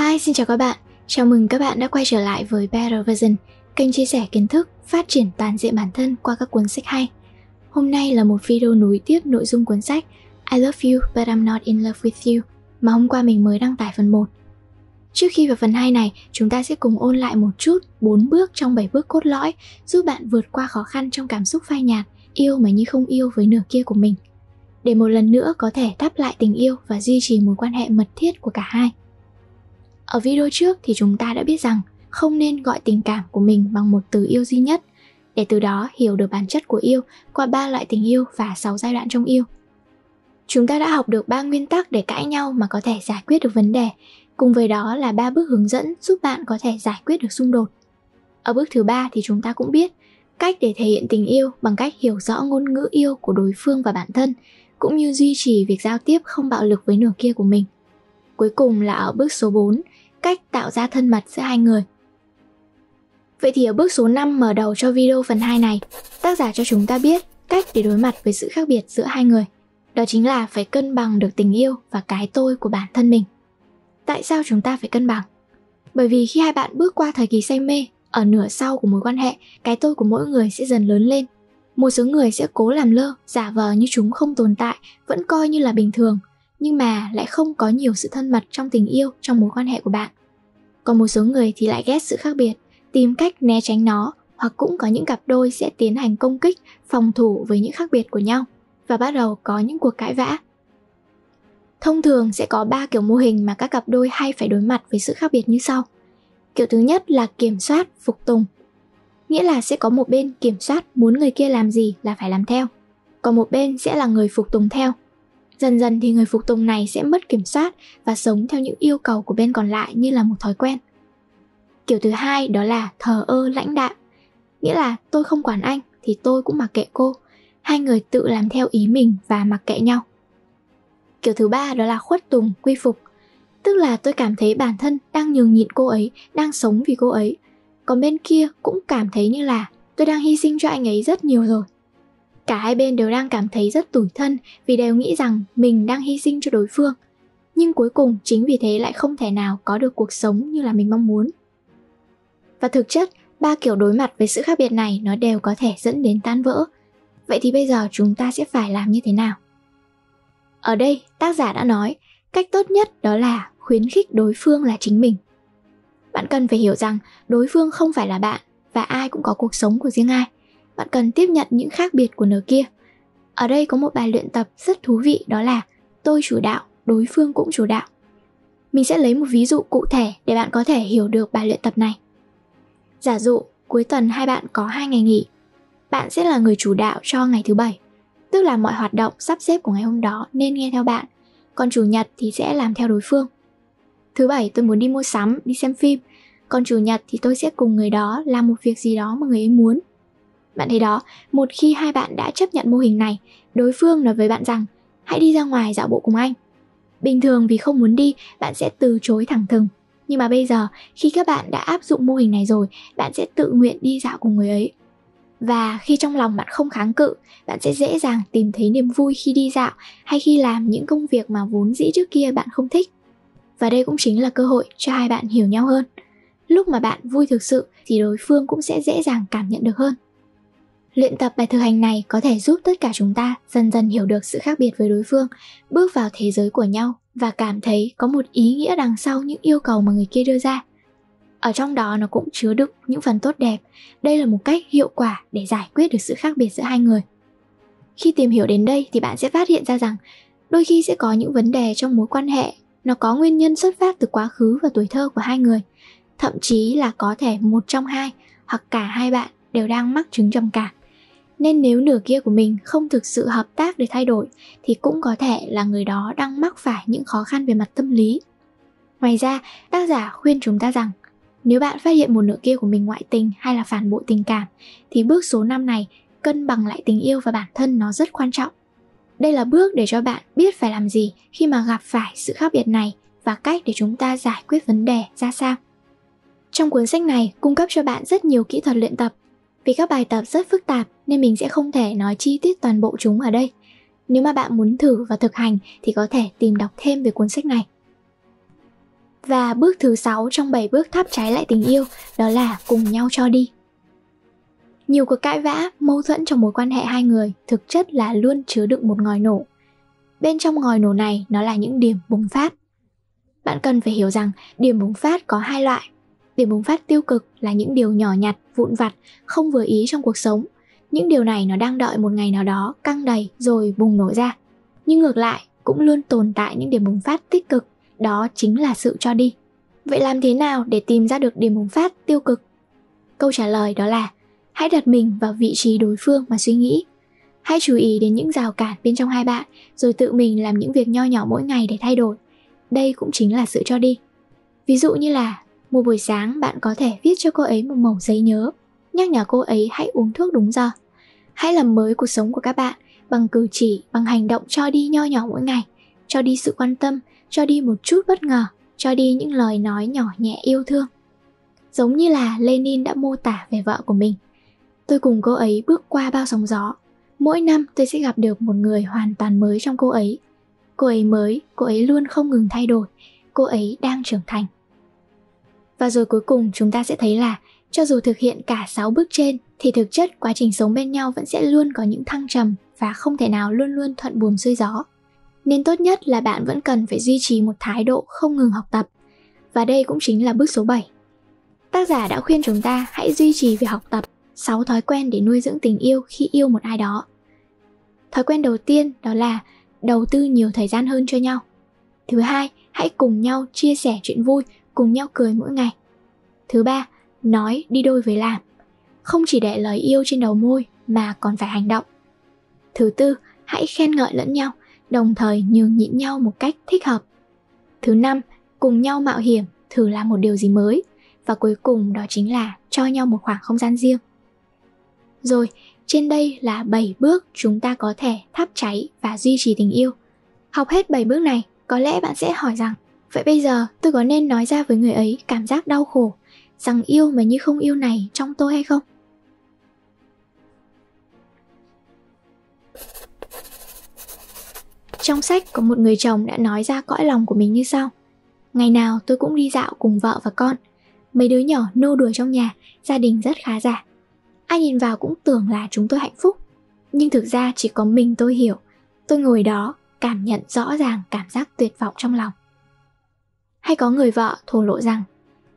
Hi, xin chào các bạn. Chào mừng các bạn đã quay trở lại với Better Version, kênh chia sẻ kiến thức, phát triển toàn diện bản thân qua các cuốn sách hay. Hôm nay là một video nối tiếp nội dung cuốn sách I Love You But I'm Not In Love With You mà hôm qua mình mới đăng tải phần 1. Trước khi vào phần 2 này, chúng ta sẽ cùng ôn lại một chút 4 bước trong 7 bước cốt lõi giúp bạn vượt qua khó khăn trong cảm xúc phai nhạt, yêu mà như không yêu với nửa kia của mình, để một lần nữa có thể đáp lại tình yêu và duy trì mối quan hệ mật thiết của cả hai. Ở video trước thì chúng ta đã biết rằng không nên gọi tình cảm của mình bằng một từ yêu duy nhất, để từ đó hiểu được bản chất của yêu qua 3 loại tình yêu và 6 giai đoạn trong yêu. Chúng ta đã học được 3 nguyên tắc để cãi nhau mà có thể giải quyết được vấn đề, cùng với đó là 3 bước hướng dẫn giúp bạn có thể giải quyết được xung đột. Ở bước thứ 3 thì chúng ta cũng biết cách để thể hiện tình yêu bằng cách hiểu rõ ngôn ngữ yêu của đối phương và bản thân, cũng như duy trì việc giao tiếp không bạo lực với nửa kia của mình. Cuối cùng là ở bước số 4, cách tạo ra thân mật giữa hai người. Vậy thì ở bước số 5 mở đầu cho video phần 2 này, tác giả cho chúng ta biết cách để đối mặt với sự khác biệt giữa hai người. Đó chính là phải cân bằng được tình yêu và cái tôi của bản thân mình. Tại sao chúng ta phải cân bằng? Bởi vì khi hai bạn bước qua thời kỳ say mê, ở nửa sau của mối quan hệ, cái tôi của mỗi người sẽ dần lớn lên. Một số người sẽ cố làm lơ, giả vờ như chúng không tồn tại, vẫn coi như là bình thường, nhưng mà lại không có nhiều sự thân mật trong tình yêu, trong mối quan hệ của bạn. Còn một số người thì lại ghét sự khác biệt, tìm cách né tránh nó, hoặc cũng có những cặp đôi sẽ tiến hành công kích, phòng thủ với những khác biệt của nhau và bắt đầu có những cuộc cãi vã. Thông thường sẽ có 3 kiểu mô hình mà các cặp đôi hay phải đối mặt với sự khác biệt như sau. Kiểu thứ nhất là kiểm soát, phục tùng. Nghĩa là sẽ có một bên kiểm soát muốn người kia làm gì là phải làm theo, còn một bên sẽ là người phục tùng theo. Dần dần thì người phục tùng này sẽ mất kiểm soát và sống theo những yêu cầu của bên còn lại như là một thói quen. Kiểu thứ hai đó là thờ ơ lãnh đạm. Nghĩa là tôi không quản anh thì tôi cũng mặc kệ cô. Hai người tự làm theo ý mình và mặc kệ nhau. Kiểu thứ ba đó là khuất tùng, quy phục. Tức là tôi cảm thấy bản thân đang nhường nhịn cô ấy, đang sống vì cô ấy. Còn bên kia cũng cảm thấy như là tôi đang hy sinh cho anh ấy rất nhiều rồi. Cả hai bên đều đang cảm thấy rất tủi thân vì đều nghĩ rằng mình đang hy sinh cho đối phương. Nhưng cuối cùng chính vì thế lại không thể nào có được cuộc sống như là mình mong muốn. Và thực chất, 3 kiểu đối mặt với sự khác biệt này nó đều có thể dẫn đến tan vỡ. Vậy thì bây giờ chúng ta sẽ phải làm như thế nào? Ở đây, tác giả đã nói, cách tốt nhất đó là khuyến khích đối phương là chính mình. Bạn cần phải hiểu rằng đối phương không phải là bạn và ai cũng có cuộc sống của riêng ai. Bạn cần tiếp nhận những khác biệt của nửa kia. Ở đây có một bài luyện tập rất thú vị đó là tôi chủ đạo, đối phương cũng chủ đạo. Mình sẽ lấy một ví dụ cụ thể để bạn có thể hiểu được bài luyện tập này. Giả dụ, cuối tuần hai bạn có 2 ngày nghỉ. Bạn sẽ là người chủ đạo cho ngày thứ 7, tức là mọi hoạt động sắp xếp của ngày hôm đó nên nghe theo bạn, còn chủ nhật thì sẽ làm theo đối phương. Thứ 7 tôi muốn đi mua sắm, đi xem phim, còn chủ nhật thì tôi sẽ cùng người đó làm một việc gì đó mà người ấy muốn. Bạn thấy đó, một khi hai bạn đã chấp nhận mô hình này, đối phương nói với bạn rằng hãy đi ra ngoài dạo bộ cùng anh. Bình thường vì không muốn đi, bạn sẽ từ chối thẳng thừng. Nhưng mà bây giờ, khi các bạn đã áp dụng mô hình này rồi, bạn sẽ tự nguyện đi dạo cùng người ấy. Và khi trong lòng bạn không kháng cự, bạn sẽ dễ dàng tìm thấy niềm vui khi đi dạo hay khi làm những công việc mà vốn dĩ trước kia bạn không thích. Và đây cũng chính là cơ hội cho hai bạn hiểu nhau hơn. Lúc mà bạn vui thực sự thì đối phương cũng sẽ dễ dàng cảm nhận được hơn. Luyện tập bài thực hành này có thể giúp tất cả chúng ta dần dần hiểu được sự khác biệt với đối phương, bước vào thế giới của nhau và cảm thấy có một ý nghĩa đằng sau những yêu cầu mà người kia đưa ra. Ở trong đó nó cũng chứa đựng những phần tốt đẹp. Đây là một cách hiệu quả để giải quyết được sự khác biệt giữa hai người. Khi tìm hiểu đến đây thì bạn sẽ phát hiện ra rằng đôi khi sẽ có những vấn đề trong mối quan hệ, nó có nguyên nhân xuất phát từ quá khứ và tuổi thơ của hai người. Thậm chí là có thể một trong hai hoặc cả hai bạn đều đang mắc chứng trầm cảm. Nên nếu nửa kia của mình không thực sự hợp tác để thay đổi thì cũng có thể là người đó đang mắc phải những khó khăn về mặt tâm lý. Ngoài ra, tác giả khuyên chúng ta rằng nếu bạn phát hiện một nửa kia của mình ngoại tình hay là phản bội tình cảm thì bước số 5 này, cân bằng lại tình yêu và bản thân nó rất quan trọng. Đây là bước để cho bạn biết phải làm gì khi mà gặp phải sự khác biệt này và cách để chúng ta giải quyết vấn đề ra sao. Trong cuốn sách này cung cấp cho bạn rất nhiều kỹ thuật luyện tập. Vì các bài tập rất phức tạp nên mình sẽ không thể nói chi tiết toàn bộ chúng ở đây. Nếu mà bạn muốn thử và thực hành thì có thể tìm đọc thêm về cuốn sách này. Và bước thứ 6 trong 7 bước tháp trái lại tình yêu, đó là cùng nhau cho đi. Nhiều cuộc cãi vã, mâu thuẫn trong mối quan hệ hai người thực chất là luôn chứa đựng một ngòi nổ. Bên trong ngòi nổ này nó là những điểm bùng phát. Bạn cần phải hiểu rằng điểm bùng phát có hai loại. Điểm bùng phát tiêu cực là những điều nhỏ nhặt, vụn vặt, không vừa ý trong cuộc sống. Những điều này nó đang đợi một ngày nào đó căng đầy rồi bùng nổ ra. Nhưng ngược lại, cũng luôn tồn tại những điểm bùng phát tích cực, đó chính là sự cho đi. Vậy làm thế nào để tìm ra được điểm bùng phát tiêu cực? Câu trả lời đó là hãy đặt mình vào vị trí đối phương mà suy nghĩ. Hãy chú ý đến những rào cản bên trong hai bạn, rồi tự mình làm những việc nho nhỏ mỗi ngày để thay đổi. Đây cũng chính là sự cho đi. Ví dụ như là một buổi sáng bạn có thể viết cho cô ấy một mẩu giấy nhớ, nhắc nhở cô ấy hãy uống thuốc đúng giờ. Hãy làm mới cuộc sống của các bạn bằng cử chỉ, bằng hành động cho đi nho nhỏ mỗi ngày. Cho đi sự quan tâm, cho đi một chút bất ngờ, cho đi những lời nói nhỏ nhẹ yêu thương. Giống như là Lenin đã mô tả về vợ của mình: tôi cùng cô ấy bước qua bao sóng gió. Mỗi năm tôi sẽ gặp được một người hoàn toàn mới trong cô ấy. Cô ấy mới, cô ấy luôn không ngừng thay đổi. Cô ấy đang trưởng thành. Và rồi cuối cùng chúng ta sẽ thấy là cho dù thực hiện cả 6 bước trên thì thực chất quá trình sống bên nhau vẫn sẽ luôn có những thăng trầm và không thể nào luôn luôn thuận buồm xuôi gió. Nên tốt nhất là bạn vẫn cần phải duy trì một thái độ không ngừng học tập. Và đây cũng chính là bước số 7. Tác giả đã khuyên chúng ta hãy duy trì việc học tập 6 thói quen để nuôi dưỡng tình yêu khi yêu một ai đó. Thói quen đầu tiên đó là đầu tư nhiều thời gian hơn cho nhau. Thứ hai, hãy cùng nhau chia sẻ chuyện vui, cùng nhau cười mỗi ngày. Thứ ba, nói đi đôi với làm. Không chỉ để lời yêu trên đầu môi mà còn phải hành động. Thứ tư, hãy khen ngợi lẫn nhau, đồng thời nhường nhịn nhau một cách thích hợp. Thứ năm, cùng nhau mạo hiểm, thử làm một điều gì mới. Và cuối cùng đó chính là cho nhau một khoảng không gian riêng. Rồi, trên đây là 7 bước chúng ta có thể thắp cháy và duy trì tình yêu. Học hết 7 bước này, có lẽ bạn sẽ hỏi rằng, vậy bây giờ tôi có nên nói ra với người ấy cảm giác đau khổ, rằng yêu mà như không yêu này trong tôi hay không? Trong sách có một người chồng đã nói ra cõi lòng của mình như sau: ngày nào tôi cũng đi dạo cùng vợ và con. Mấy đứa nhỏ nô đùa trong nhà, gia đình rất khá giả. Ai nhìn vào cũng tưởng là chúng tôi hạnh phúc. Nhưng thực ra chỉ có mình tôi hiểu. Tôi ngồi đó, cảm nhận rõ ràng cảm giác tuyệt vọng trong lòng. Hay có người vợ thổ lộ rằng,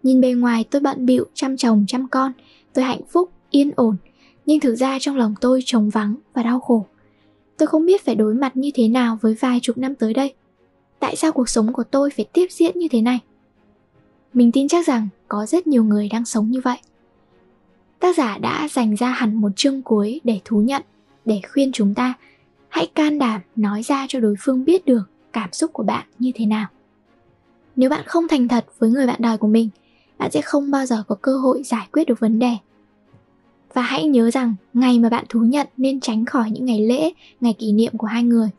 nhìn bề ngoài tôi bận bịu chăm chồng chăm con, tôi hạnh phúc, yên ổn. Nhưng thực ra trong lòng tôi trống vắng và đau khổ. Tôi không biết phải đối mặt như thế nào với vài chục năm tới đây. Tại sao cuộc sống của tôi phải tiếp diễn như thế này? Mình tin chắc rằng có rất nhiều người đang sống như vậy. Tác giả đã dành ra hẳn một chương cuối để thú nhận, để khuyên chúng ta hãy can đảm nói ra cho đối phương biết được cảm xúc của bạn như thế nào. Nếu bạn không thành thật với người bạn đời của mình, bạn sẽ không bao giờ có cơ hội giải quyết được vấn đề. Và hãy nhớ rằng ngày mà bạn thú nhận nên tránh khỏi những ngày lễ, ngày kỷ niệm của hai người.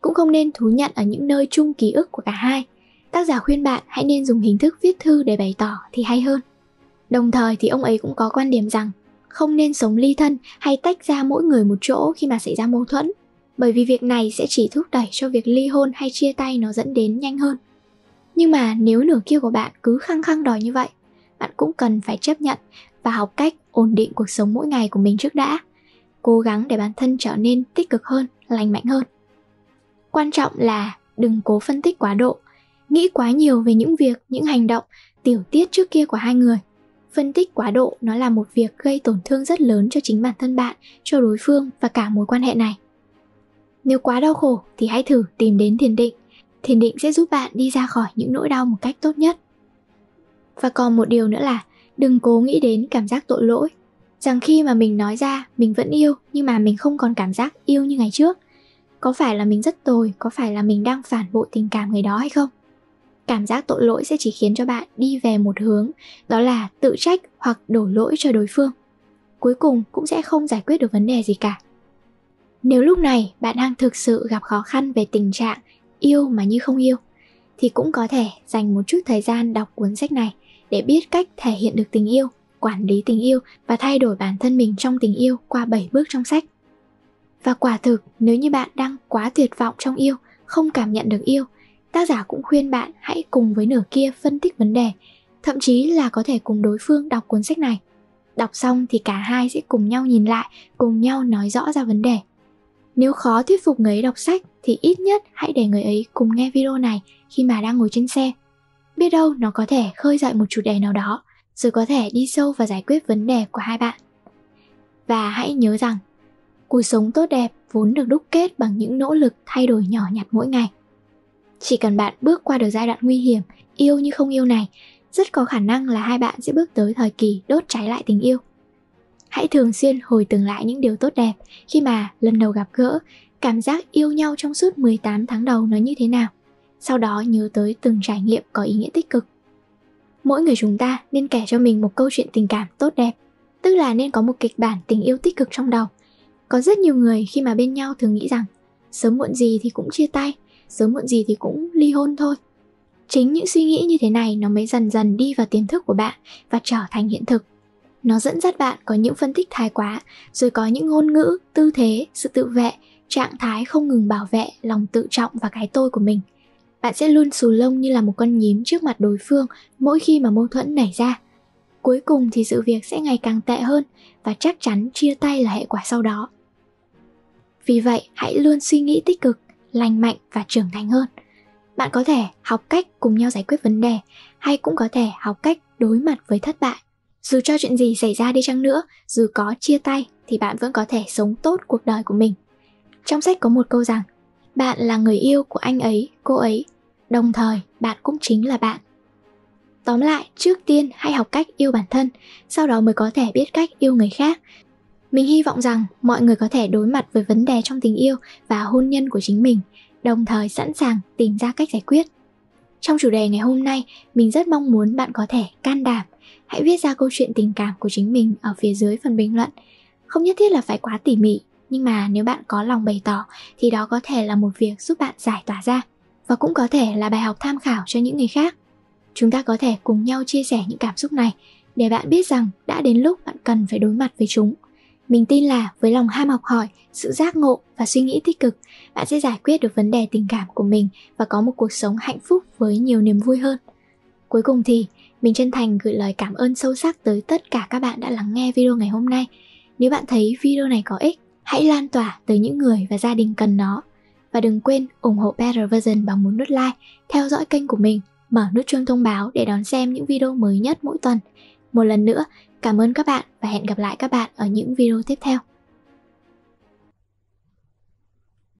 Cũng không nên thú nhận ở những nơi chung ký ức của cả hai. Tác giả khuyên bạn hãy nên dùng hình thức viết thư để bày tỏ thì hay hơn. Đồng thời thì ông ấy cũng có quan điểm rằng không nên sống ly thân hay tách ra mỗi người một chỗ khi mà xảy ra mâu thuẫn, bởi vì việc này sẽ chỉ thúc đẩy cho việc ly hôn hay chia tay nó dẫn đến nhanh hơn. Nhưng mà nếu nửa kia của bạn cứ khăng khăng đòi như vậy, bạn cũng cần phải chấp nhận và học cách ổn định cuộc sống mỗi ngày của mình trước đã. Cố gắng để bản thân trở nên tích cực hơn, lành mạnh hơn. Quan trọng là đừng cố phân tích quá độ, nghĩ quá nhiều về những việc, những hành động, tiểu tiết trước kia của hai người. Phân tích quá độ nó là một việc gây tổn thương rất lớn cho chính bản thân bạn, cho đối phương và cả mối quan hệ này. Nếu quá đau khổ thì hãy thử tìm đến thiền định. Thiền định sẽ giúp bạn đi ra khỏi những nỗi đau một cách tốt nhất. Và còn một điều nữa là đừng cố nghĩ đến cảm giác tội lỗi, rằng khi mà mình nói ra mình vẫn yêu nhưng mà mình không còn cảm giác yêu như ngày trước. Có phải là mình rất tồi, có phải là mình đang phản bội tình cảm người đó hay không? Cảm giác tội lỗi sẽ chỉ khiến cho bạn đi về một hướng, đó là tự trách hoặc đổ lỗi cho đối phương. Cuối cùng cũng sẽ không giải quyết được vấn đề gì cả. Nếu lúc này bạn đang thực sự gặp khó khăn về tình trạng yêu mà như không yêu, thì cũng có thể dành một chút thời gian đọc cuốn sách này để biết cách thể hiện được tình yêu, quản lý tình yêu và thay đổi bản thân mình trong tình yêu qua 7 bước trong sách. Và quả thực, nếu như bạn đang quá tuyệt vọng trong yêu, không cảm nhận được yêu, Tác giả cũng khuyên bạn hãy cùng với nửa kia phân tích vấn đề, thậm chí là có thể cùng đối phương đọc cuốn sách này. Đọc xong thì cả hai sẽ cùng nhau nhìn lại, cùng nhau nói rõ ra vấn đề. Nếu khó thuyết phục người ấy đọc sách thì ít nhất hãy để người ấy cùng nghe video này khi mà đang ngồi trên xe. Biết đâu nó có thể khơi dậy một chủ đề nào đó, rồi có thể đi sâu và giải quyết vấn đề của hai bạn. Và hãy nhớ rằng, cuộc sống tốt đẹp vốn được đúc kết bằng những nỗ lực thay đổi nhỏ nhặt mỗi ngày. Chỉ cần bạn bước qua được giai đoạn nguy hiểm, yêu như không yêu này, rất có khả năng là hai bạn sẽ bước tới thời kỳ đốt cháy lại tình yêu. Hãy thường xuyên hồi tưởng lại những điều tốt đẹp khi mà lần đầu gặp gỡ, cảm giác yêu nhau trong suốt 18 tháng đầu nó như thế nào. Sau đó nhớ tới từng trải nghiệm có ý nghĩa tích cực. Mỗi người chúng ta nên kể cho mình một câu chuyện tình cảm tốt đẹp, tức là nên có một kịch bản tình yêu tích cực trong đầu. Có rất nhiều người khi mà bên nhau thường nghĩ rằng sớm muộn gì thì cũng chia tay, sớm muộn gì thì cũng ly hôn thôi. Chính những suy nghĩ như thế này nó mới dần dần đi vào tiềm thức của bạn và trở thành hiện thực. Nó dẫn dắt bạn có những phân tích thái quá, rồi có những ngôn ngữ, tư thế, sự tự vệ, trạng thái không ngừng bảo vệ lòng tự trọng và cái tôi của mình. Bạn sẽ luôn xù lông như là một con nhím trước mặt đối phương mỗi khi mà mâu thuẫn nảy ra. Cuối cùng thì sự việc sẽ ngày càng tệ hơn và chắc chắn chia tay là hệ quả sau đó. Vì vậy, hãy luôn suy nghĩ tích cực, lành mạnh và trưởng thành hơn. Bạn có thể học cách cùng nhau giải quyết vấn đề, hay cũng có thể học cách đối mặt với thất bại. Dù cho chuyện gì xảy ra đi chăng nữa, dù có chia tay thì bạn vẫn có thể sống tốt cuộc đời của mình. Trong sách có một câu rằng, bạn là người yêu của anh ấy, cô ấy, đồng thời bạn cũng chính là bạn. Tóm lại, trước tiên hãy học cách yêu bản thân, sau đó mới có thể biết cách yêu người khác. Mình hy vọng rằng mọi người có thể đối mặt với vấn đề trong tình yêu và hôn nhân của chính mình, đồng thời sẵn sàng tìm ra cách giải quyết. Trong chủ đề ngày hôm nay, mình rất mong muốn bạn có thể can đảm. Hãy viết ra câu chuyện tình cảm của chính mình ở phía dưới phần bình luận. Không nhất thiết là phải quá tỉ mỉ, nhưng mà nếu bạn có lòng bày tỏ thì đó có thể là một việc giúp bạn giải tỏa ra, và cũng có thể là bài học tham khảo cho những người khác. Chúng ta có thể cùng nhau chia sẻ những cảm xúc này để bạn biết rằng đã đến lúc bạn cần phải đối mặt với chúng. Mình tin là với lòng ham học hỏi, sự giác ngộ và suy nghĩ tích cực, bạn sẽ giải quyết được vấn đề tình cảm của mình và có một cuộc sống hạnh phúc với nhiều niềm vui hơn. Cuối cùng thì mình chân thành gửi lời cảm ơn sâu sắc tới tất cả các bạn đã lắng nghe video ngày hôm nay. Nếu bạn thấy video này có ích, hãy lan tỏa tới những người và gia đình cần nó. Và đừng quên ủng hộ Better Version bằng một nút like, theo dõi kênh của mình, mở nút chuông thông báo để đón xem những video mới nhất mỗi tuần. Một lần nữa, cảm ơn các bạn và hẹn gặp lại các bạn ở những video tiếp theo.